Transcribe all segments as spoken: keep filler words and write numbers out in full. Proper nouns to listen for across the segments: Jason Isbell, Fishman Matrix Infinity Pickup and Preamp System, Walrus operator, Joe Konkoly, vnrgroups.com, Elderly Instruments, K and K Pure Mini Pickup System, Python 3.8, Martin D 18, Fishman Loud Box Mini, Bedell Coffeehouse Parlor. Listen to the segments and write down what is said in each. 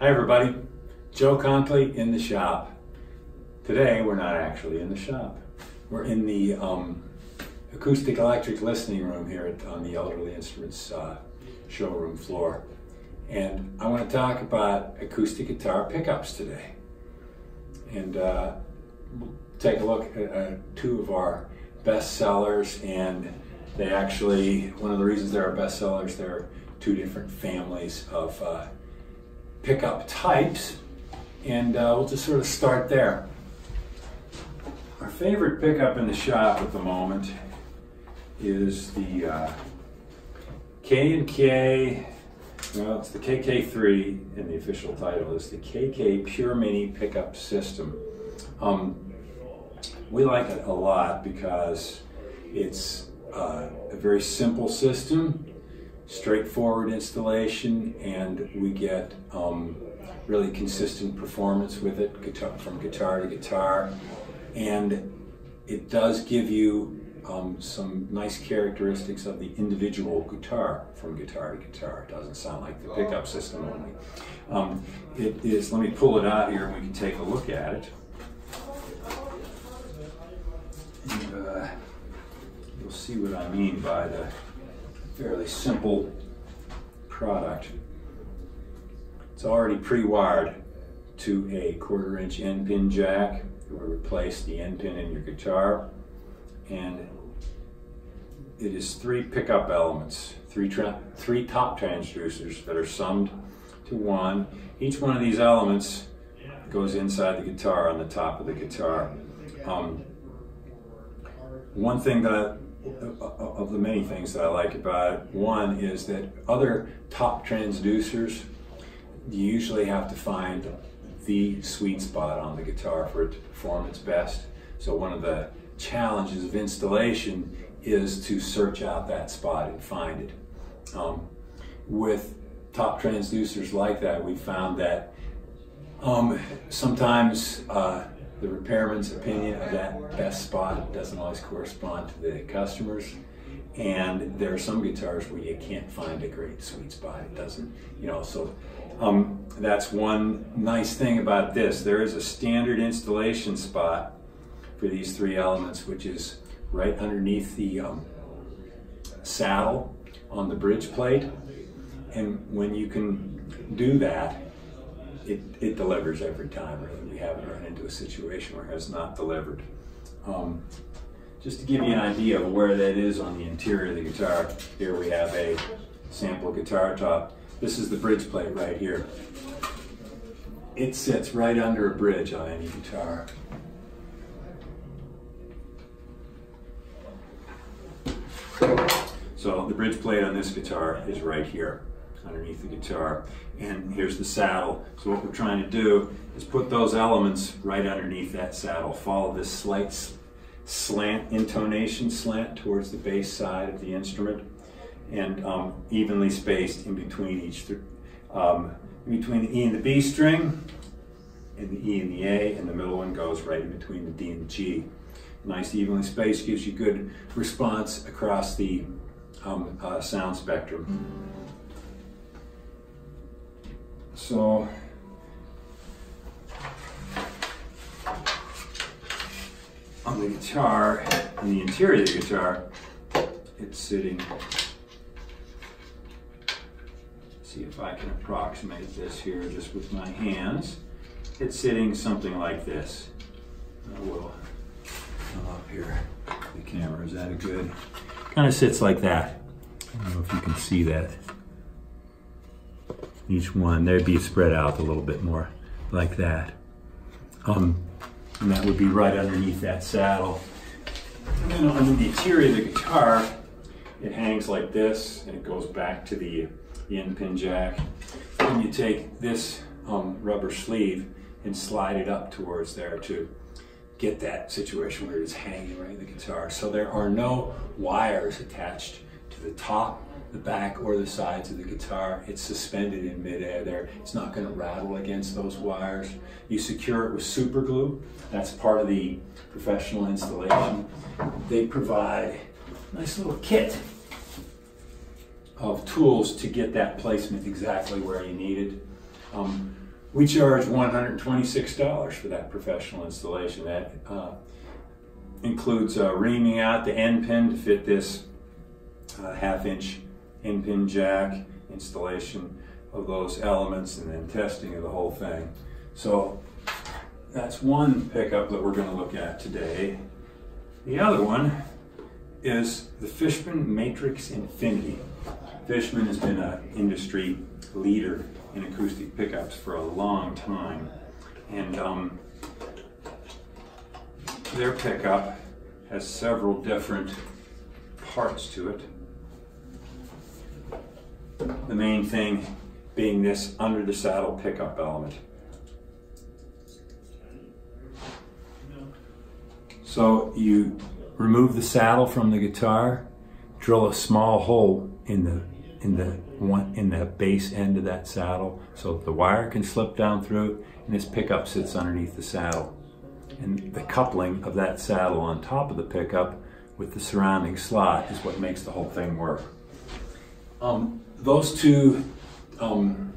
Hi everybody, Joe Konkoly in the shop. Today we're not actually in the shop. We're in the um, acoustic electric listening room here at, on the Elderly Instruments uh, showroom floor. And I want to talk about acoustic guitar pickups today. And uh, we'll take a look at uh, two of our best sellers, and they actually, one of the reasons they're our best sellers, they're two different families of uh, pickup types, and uh, we'll just sort of start there. Our favorite pickup in the shop at the moment is the uh, K and K, well, it's the K K three, and the official title is the K and K Pure Mini Pickup System. Um, we like it a lot because it's uh, a very simple system, straightforward installation, and we get um, really consistent performance with it guitar, from guitar to guitar. And it does give you um, some nice characteristics of the individual guitar from guitar to guitar. It doesn't sound like the pickup system only. Um, it is, let me pull it out here and we can take a look at it. And, uh, you'll see what I mean by the fairly simple product. It's already pre-wired to a quarter inch end pin jack. You will replace the end pin in your guitar, and it is three pickup elements, three, three top transducers that are summed to one. Each one of these elements goes inside the guitar on the top of the guitar. Um, one thing that I, of the many things that I like about it, one is that other top transducers, you usually have to find the sweet spot on the guitar for it to perform its best. So one of the challenges of installation is to search out that spot and find it. Um, with top transducers like that, we found that um, sometimes uh, the repairman's opinion of that best spot doesn't always correspond to the customer's. And there are some guitars where you can't find a great sweet spot. It doesn't, you know, so um, that's one nice thing about this. There is a standard installation spot for these three elements, which is right underneath the um, saddle on the bridge plate. And when you can do that, it, it delivers every time. Really, we haven't run into a situation where it has not delivered. Um, Just to give you an idea of where that is on the interior of the guitar, here we have a sample guitar top. This is the bridge plate right here. It sits right under a bridge on any guitar. So the bridge plate on this guitar is right here, underneath the guitar. And here's the saddle. So what we're trying to do is put those elements right underneath that saddle, follow this slight slant, intonation slant towards the bass side of the instrument, and um, evenly spaced in between each, um, in between the E and the B string, and the E and the A, and the middle one goes right in between the D and the G. Nice evenly spaced, gives you good response across the um, uh, sound spectrum. So, on the guitar, on the interior of the guitar, it's sitting, see if I can approximate this here just with my hands, it's sitting something like this. I will come up here, the camera, is that a good, kind of sits like that. I don't know if you can see that. Each one, they'd be spread out a little bit more like that. Um, And that would be right underneath that saddle. And then on the interior of the guitar, it hangs like this, and it goes back to the, the end pin jack. And you take this um, rubber sleeve and slide it up towards there to get that situation where it's hanging right in the guitar. So there are no wires attached to the top, the back, or the sides of the guitar. It's suspended in midair there. It's not going to rattle against those wires. You secure it with super glue. That's part of the professional installation. They provide a nice little kit of tools to get that placement exactly where you need it. Um, We charge one hundred twenty-six dollars for that professional installation. That uh, includes uh, reaming out the end pin to fit this uh, half inch end pin jack, installation of those elements, and then testing of the whole thing. So that's one pickup that we're going to look at today. The other one is the Fishman Matrix Infinity. Fishman has been an industry leader in acoustic pickups for a long time, and um, their pickup has several different parts to it. The main thing being this under the saddle pickup element. So you remove the saddle from the guitar, drill a small hole in the in the one in the base end of that saddle so the wire can slip down through, and this pickup sits underneath the saddle. And the coupling of that saddle on top of the pickup with the surrounding slot is what makes the whole thing work. Um, Those two um,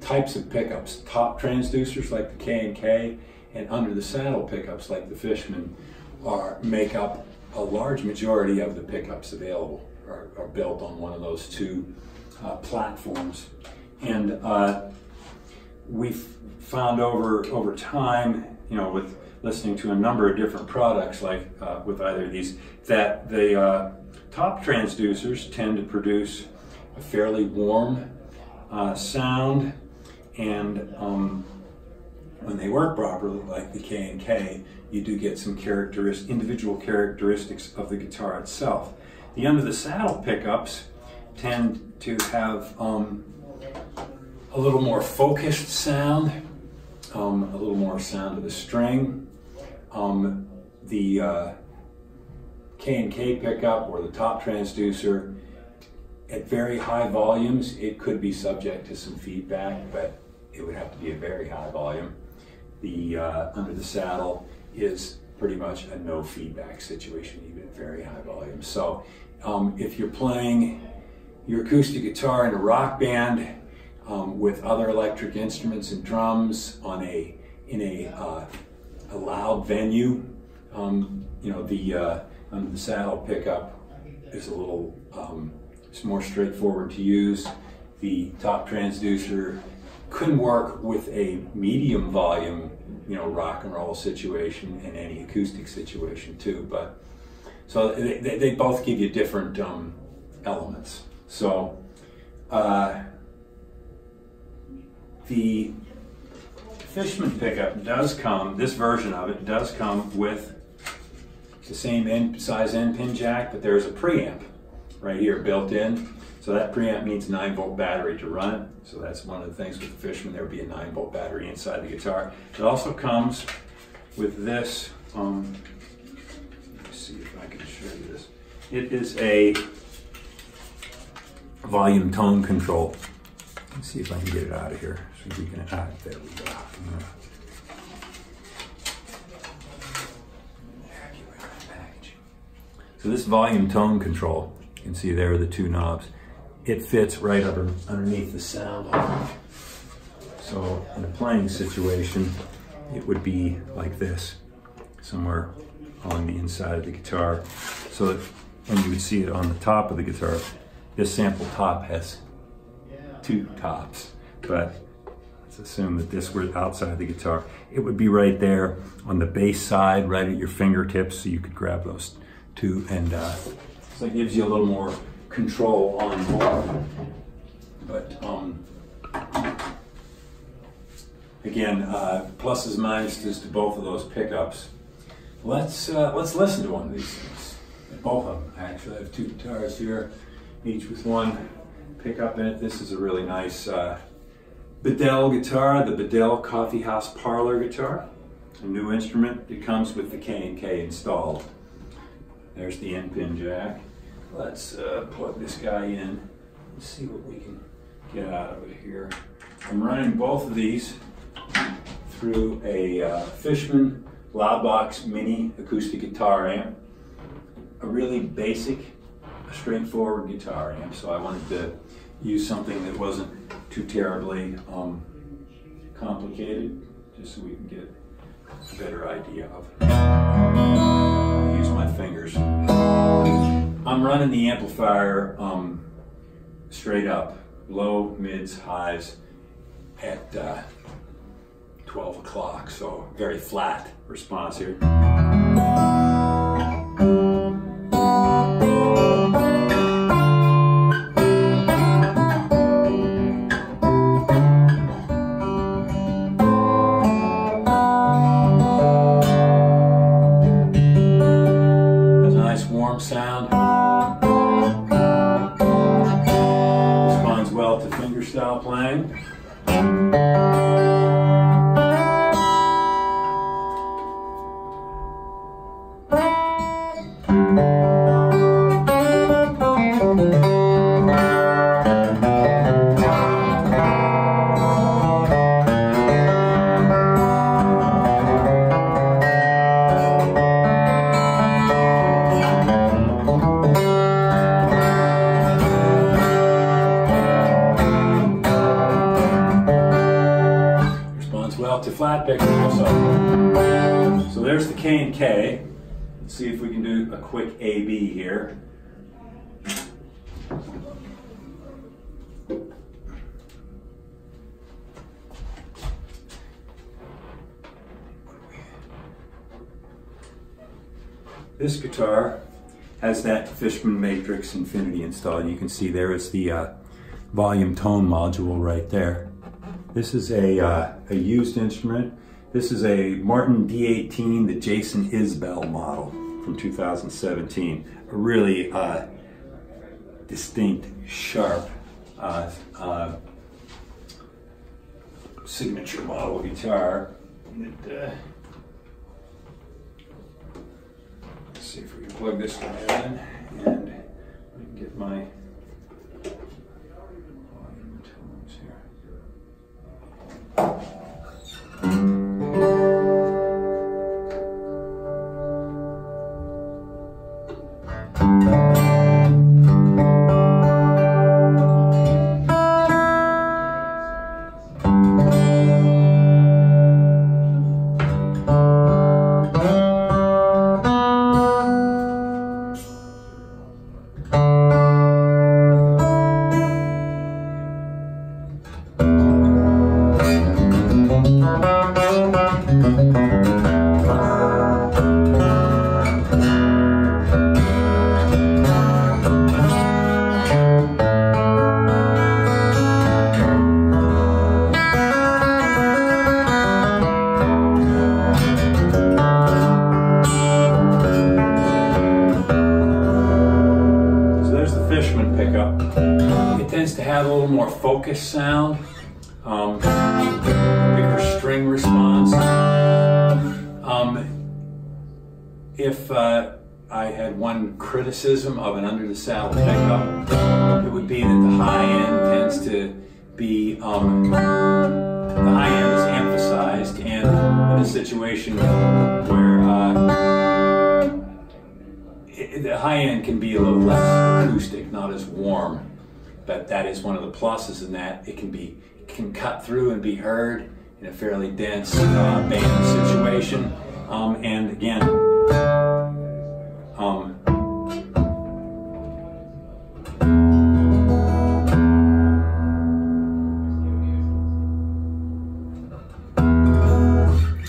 types of pickups, top transducers like the K and K and under the saddle pickups like the Fishman, are, make up a large majority of the pickups available, are, are built on one of those two uh, platforms. And uh, we've found over, over time, you know, with listening to a number of different products like uh, with either of these, that the uh, top transducers tend to produce a fairly warm uh, sound, and um, when they work properly, like the K and K, you do get some characteristic, individual characteristics of the guitar itself. The under the saddle pickups tend to have um, a little more focused sound, um, a little more sound of the string. Um, the uh, K and K pickup or the top transducer, at very high volumes, it could be subject to some feedback, but it would have to be a very high volume. The uh, under the saddle is pretty much a no feedback situation, even at very high volumes. So um, if you're playing your acoustic guitar in a rock band um, with other electric instruments and drums on a in a, uh, a loud venue, um, you know, the uh, under the saddle pickup is a little um, it's more straightforward to use. The top transducer couldn't work with a medium volume, you know, rock and roll situation and any acoustic situation too. But so they, they both give you different um, elements. So uh, the Fishman pickup does come, this version of it does come with the same end, size end pin jack, but there's a preamp right here built in. So that preamp needs a nine volt battery to run it. So that's one of the things with the Fishman, there would be a nine volt battery inside the guitar. It also comes with this, um, let me see if I can show you this. It is a volume tone control. Let's see if I can get it out of here. So we can, ah, there we go. So this volume tone control, you can see there are the two knobs. It fits right up underneath the sound hole. So in a playing situation, it would be like this, somewhere on the inside of the guitar. So that, and you would see it on the top of the guitar. This sample top has two tops, but let's assume that this were outside the guitar. It would be right there on the bass side, right at your fingertips, so you could grab those two and uh, so it gives you a little more control on board. But um, again, uh, pluses minuses to both of those pickups. Let's uh, let's listen to one of these things. Both of them, actually. I have two guitars here, each with one pickup in it. This is a really nice uh, Bedell guitar, the Bedell Coffeehouse Parlor guitar. A new instrument. It comes with the K and K installed. There's the end pin jack. Let's uh, plug this guy in and see what we can get out of it here. I'm running both of these through a uh, Fishman Loud Box Mini acoustic guitar amp, a really basic, straightforward guitar amp. So I wanted to use something that wasn't too terribly um, complicated, just so we can get a better idea of it. I'll use my fingers. I'm running the amplifier um, straight up, low, mids, highs, at uh, twelve o'clock, so very flat response here. K and K. Let's see if we can do a quick A B here. This guitar has that Fishman Matrix Infinity installed. You can see there is the uh, volume tone module right there. This is a, uh, a used instrument. This is a Martin D eighteen, the Jason Isbell model from two thousand seventeen. A really uh, distinct, sharp uh, uh, signature model guitar. It, uh, let's see if we can plug this one in and I can get my volume tones here. Focus sound, um, bigger string response. Um, if uh, I had one criticism of an under the saddle pickup, it would be that the high end tends to be, um, the high end is emphasized, and in a situation where uh, it, the high end can be a little less acoustic, not as warm. But that is one of the pluses in that it can be it can cut through and be heard in a fairly dense uh, band situation. Um, and again, um,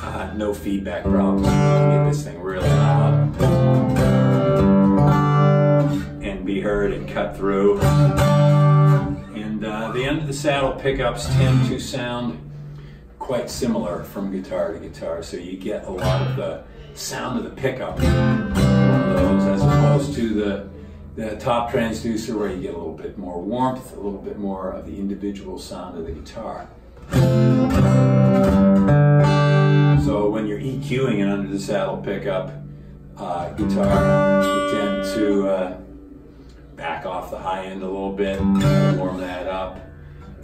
uh, no feedback problems. You can get this thing really loud and be heard and cut through. Uh, the end of the saddle pickups tend to sound quite similar from guitar to guitar, so you get a lot of the sound of the pickup from those, as opposed to the, the top transducer, where you get a little bit more warmth, a little bit more of the individual sound of the guitar. So when you're EQing an under the saddle pickup uh, guitar, you tend to uh, back off the high end a little bit, warm that up.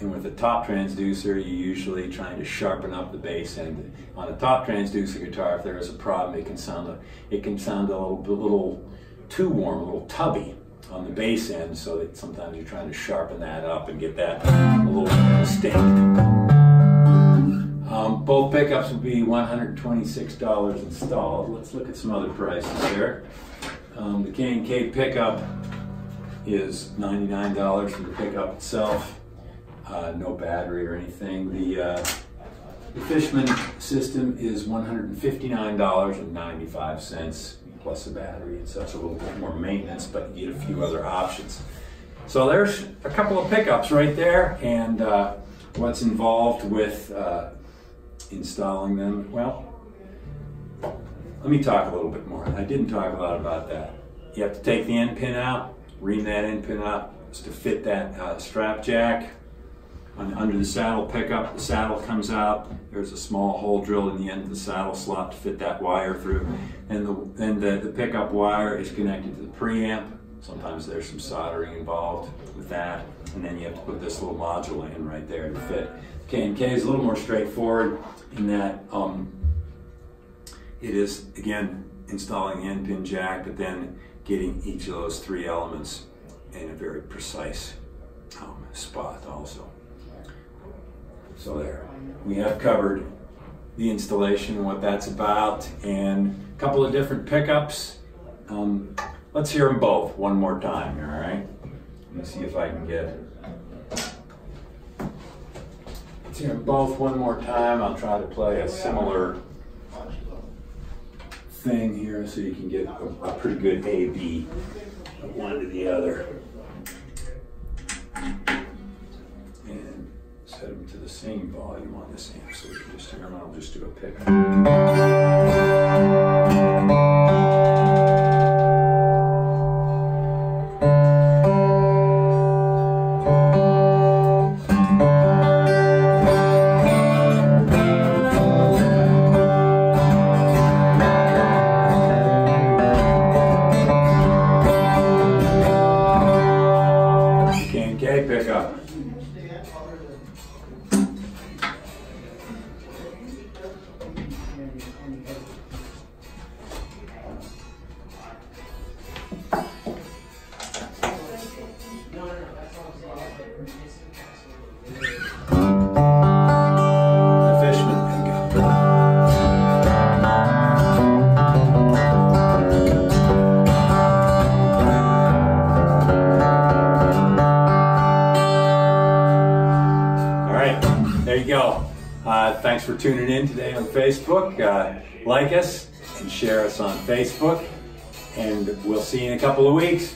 And with the top transducer, you're usually trying to sharpen up the bass end. On a top transducer guitar, if there is a problem, it can sound a, it can sound a little, a little too warm, a little tubby on the bass end, so that sometimes you're trying to sharpen that up and get that a little more distinct. both pickups will be one hundred twenty-six dollars installed. Let's look at some other prices there. Um, the K and K pickup is ninety-nine dollars for the pickup itself. Uh, no battery or anything. The, uh, the Fishman system is one hundred fifty-nine dollars and ninety-five cents plus a battery and such, a little bit more maintenance, but you get a few other options. So there's a couple of pickups right there, and uh, what's involved with uh, installing them. Well, let me talk a little bit more. I didn't talk a lot about that. You have to take the end pin out, ream that end pin up to fit that uh, strap jack. On, under the saddle pickup, the saddle comes out. There's a small hole drilled in the end of the saddle slot to fit that wire through. And the, and the, the pickup wire is connected to the preamp. Sometimes there's some soldering involved with that. And then you have to put this little module in right there to fit. K and K is a little more straightforward in that um, it is, again, installing the end pin jack, but then getting each of those three elements in a very precise um, spot also. So there, we have covered the installation and what that's about, and a couple of different pickups. Um, let's hear them both one more time, all right? Let me see if I can get Let's hear them both one more time. I'll try to play a similar thing here so you can get a, a pretty good A B one to the other. Set them to the same volume on this amp so we can just hear them. I'll just do a pickup. K and K pickup. There you go. Uh, thanks for tuning in today on Facebook. Uh, like us and share us on Facebook, and we'll see you in a couple of weeks.